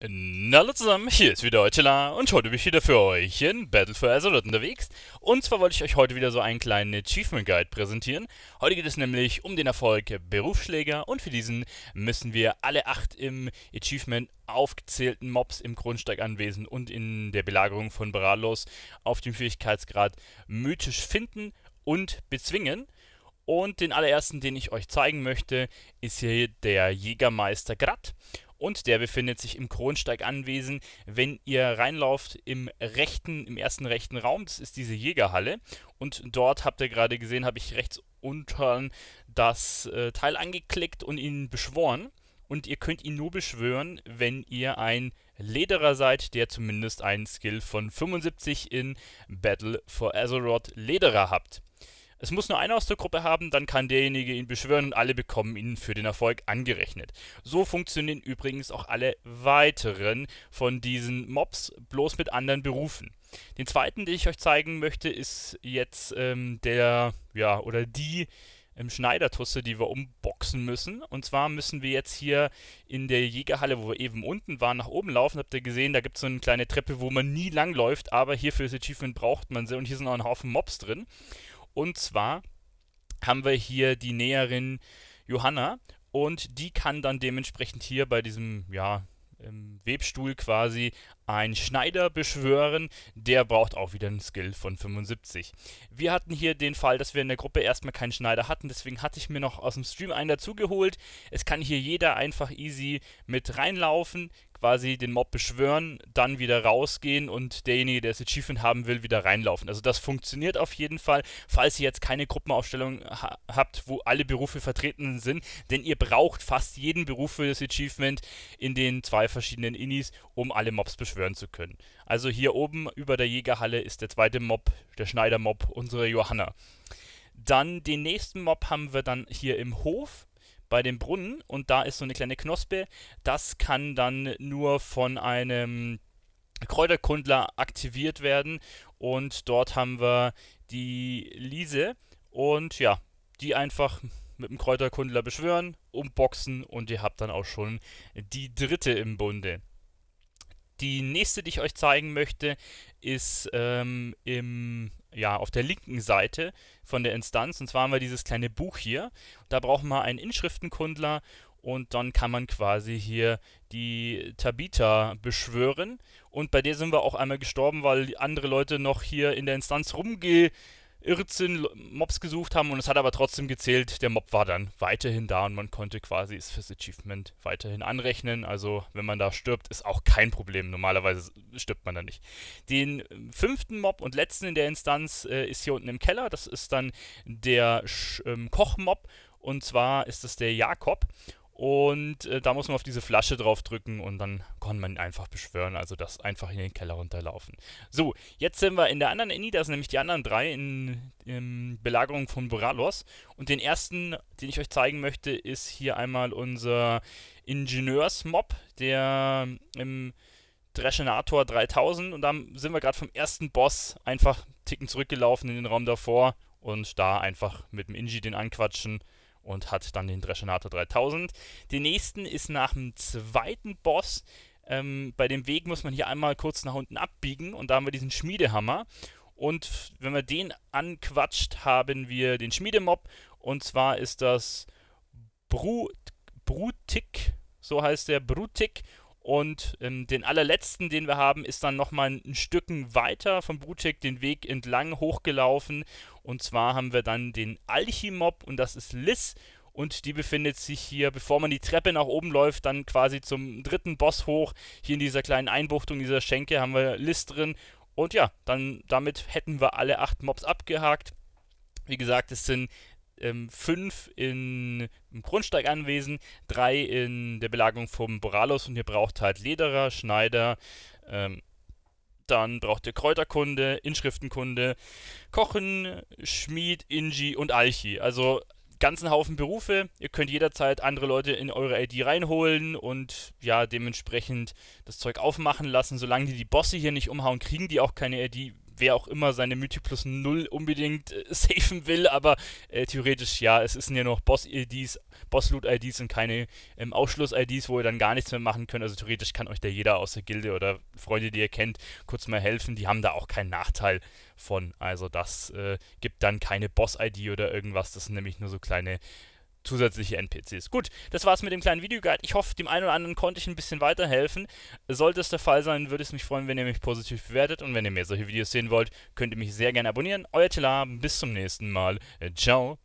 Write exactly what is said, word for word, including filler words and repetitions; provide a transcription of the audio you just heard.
Na, hallo zusammen, hier ist wieder Telar und heute bin ich wieder für euch in Battle for Azeroth unterwegs. Und zwar wollte ich euch heute wieder so einen kleinen Achievement Guide präsentieren. Heute geht es nämlich um den Erfolg Berufsschläger und für diesen müssen wir alle acht im Achievement aufgezählten Mobs im Kronsteiganwesen und in der Belagerung von Boralus auf dem Schwierigkeitsgrad mythisch finden und bezwingen. Und den allerersten, den ich euch zeigen möchte, ist hier der Jägermeister Grad. Und der befindet sich im Kronsteiganwesen, wenn ihr reinlauft im rechten, im ersten rechten Raum, das ist diese Jägerhalle. Und dort habt ihr gerade gesehen, habe ich rechts unten das äh, Teil angeklickt und ihn beschworen. Und ihr könnt ihn nur beschwören, wenn ihr ein Lederer seid, der zumindest einen Skill von fünfundsiebzig in Battle for Azeroth Lederer habt. Es muss nur einer aus der Gruppe haben, dann kann derjenige ihn beschwören und alle bekommen ihn für den Erfolg angerechnet. So funktionieren übrigens auch alle weiteren von diesen Mobs, bloß mit anderen Berufen. Den zweiten, den ich euch zeigen möchte, ist jetzt ähm, der, ja, oder die ähm, Schneidertusse, die wir umboxen müssen. Und zwar müssen wir jetzt hier in der Jägerhalle, wo wir eben unten waren, nach oben laufen. Habt ihr gesehen, da gibt es so eine kleine Treppe, wo man nie langläuft, aber hier für das Achievement braucht man sie. Und hier sind auch ein Haufen Mobs drin. Und zwar haben wir hier die Näherin Johanna und die kann dann dementsprechend hier bei diesem ja, Webstuhl quasi einen Schneider beschwören. Der braucht auch wieder einen Skill von fünfundsiebzig. Wir hatten hier den Fall, dass wir in der Gruppe erstmal keinen Schneider hatten, deswegen hatte ich mir noch aus dem Stream einen dazugeholt. Es kann hier jeder einfach easy mit reinlaufen, quasi den Mob beschwören, dann wieder rausgehen und derjenige, der das Achievement haben will, wieder reinlaufen. Also das funktioniert auf jeden Fall, falls ihr jetzt keine Gruppenaufstellung ha habt, wo alle Berufe vertreten sind, denn ihr braucht fast jeden Beruf für das Achievement in den zwei verschiedenen Inis, um alle Mobs beschwören zu können. Also hier oben über der Jägerhalle ist der zweite Mob, der Schneidermob, unsere Johanna. Dann den nächsten Mob haben wir dann hier im Hof, bei dem Brunnen, und da ist so eine kleine Knospe. Das kann dann nur von einem Kräuterkundler aktiviert werden und dort haben wir die Liz und ja, die einfach mit dem Kräuterkundler beschwören, umboxen und ihr habt dann auch schon die dritte im Bunde. Die nächste, die ich euch zeigen möchte, ist ähm, im, ja, auf der linken Seite von der Instanz. Und zwar haben wir dieses kleine Buch hier. Da brauchen wir einen Inschriftenkundler und dann kann man quasi hier die Tabitha beschwören. Und bei der sind wir auch einmal gestorben, weil andere Leute noch hier in der Instanz rumge... Irrsinn Mobs gesucht haben und es hat aber trotzdem gezählt, der Mob war dann weiterhin da und man konnte quasi es fürs Achievement weiterhin anrechnen, also wenn man da stirbt, ist auch kein Problem, normalerweise stirbt man da nicht. Den fünften Mob und letzten in der Instanz äh, ist hier unten im Keller, das ist dann der ähm, Kochmob und zwar ist das der Jakob. Und äh, da muss man auf diese Flasche drauf drücken und dann kann man ihn einfach beschwören, also das einfach in den Keller runterlaufen. So, jetzt sind wir in der anderen Ini, das sind nämlich die anderen drei in, in Belagerung von Boralus. Und den ersten, den ich euch zeigen möchte, ist hier einmal unser Ingenieursmob, der im Dreschenator dreitausend. Und da sind wir gerade vom ersten Boss einfach einen Ticken zurückgelaufen in den Raum davor und da einfach mit dem Ingi den anquatschen. Und hat dann den Dreschenator dreitausend. Den nächsten ist nach dem zweiten Boss. Ähm, bei dem Weg muss man hier einmal kurz nach unten abbiegen. Und da haben wir diesen Schmiedehammer. Und wenn wir den anquatscht, haben wir den Schmiedemob. Und zwar ist das Bru Brutik. So heißt der, Brutik. Und ähm, den allerletzten, den wir haben, ist dann nochmal ein Stücken weiter von Brutik den Weg entlang hochgelaufen. Und zwar haben wir dann den Alchimob und das ist Liz. Und die befindet sich hier, bevor man die Treppe nach oben läuft, dann quasi zum dritten Boss hoch. Hier in dieser kleinen Einbuchtung dieser Schenke haben wir Liz drin. Und ja, dann damit hätten wir alle acht Mobs abgehakt. Wie gesagt, es sind fünf in, im Kronsteiganwesen, drei in der Belagerung vom Boralus und ihr braucht halt Lederer, Schneider, ähm, dann braucht ihr Kräuterkunde, Inschriftenkunde, Kochen, Schmied, Ingi und Alchi. Also ganzen Haufen Berufe. Ihr könnt jederzeit andere Leute in eure I D reinholen und ja, dementsprechend das Zeug aufmachen lassen. Solange die die Bosse hier nicht umhauen, kriegen die auch keine I D. wer auch immer seine Mythi plus null unbedingt äh, safen will, aber äh, theoretisch ja, es sind ja nur noch Boss-I Ds, Boss-Loot-I Ds und keine ähm, Ausschluss-I Ds, wo ihr dann gar nichts mehr machen könnt. Also theoretisch kann euch da jeder aus der Gilde oder Freunde, die ihr kennt, kurz mal helfen. Die haben da auch keinen Nachteil von. Also das äh, gibt dann keine Boss-I D oder irgendwas. Das sind nämlich nur so kleine zusätzliche N P Cs. Gut, das war's mit dem kleinen Videoguide. Ich hoffe, dem einen oder anderen konnte ich ein bisschen weiterhelfen. Sollte es der Fall sein, würde es mich freuen, wenn ihr mich positiv bewertet. Und wenn ihr mehr solche Videos sehen wollt, könnt ihr mich sehr gerne abonnieren. Euer Telar, bis zum nächsten Mal. Ciao.